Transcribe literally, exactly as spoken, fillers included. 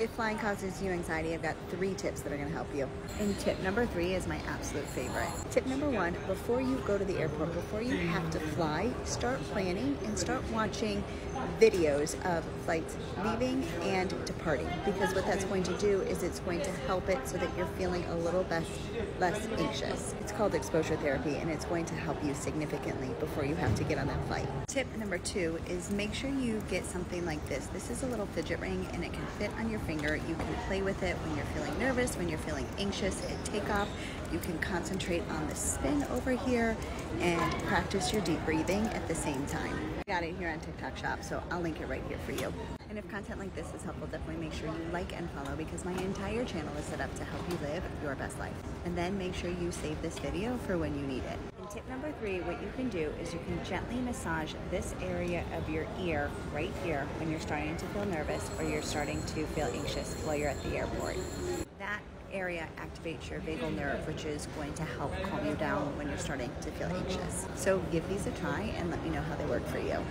If flying causes you anxiety, I've got three tips that are gonna help you. And tip number three is my absolute favorite. Tip number one, before you go to the airport, before you have to fly, start planning and start watching videos of flights leaving and departing. Because what that's going to do is it's going to help it so that you're feeling a little less, less anxious. It's called exposure therapy, and it's going to help you significantly before you have to get on that flight. Tip number two is make sure you get something like this. This is a little fidget ring, and it can fit on your finger. You can play with it when you're feeling nervous, when you're feeling anxious at takeoff. You can concentrate on the spin over here and practice your deep breathing at the same time. I got it here on TikTok Shop, so I'll link it right here for you. And if content like this is helpful, definitely make sure you like and follow, because my entire channel is set up to help you live your best life. And then make sure you save this video for when you need it. And tip number three, what you can do is you can gently massage this area of your ear right here when you're starting to feel nervous or you're starting to feel anxious while you're at the airport. That area activates your vagal nerve, which is going to help calm you down when you're starting to feel anxious. So give these a try and let me know how they work for you.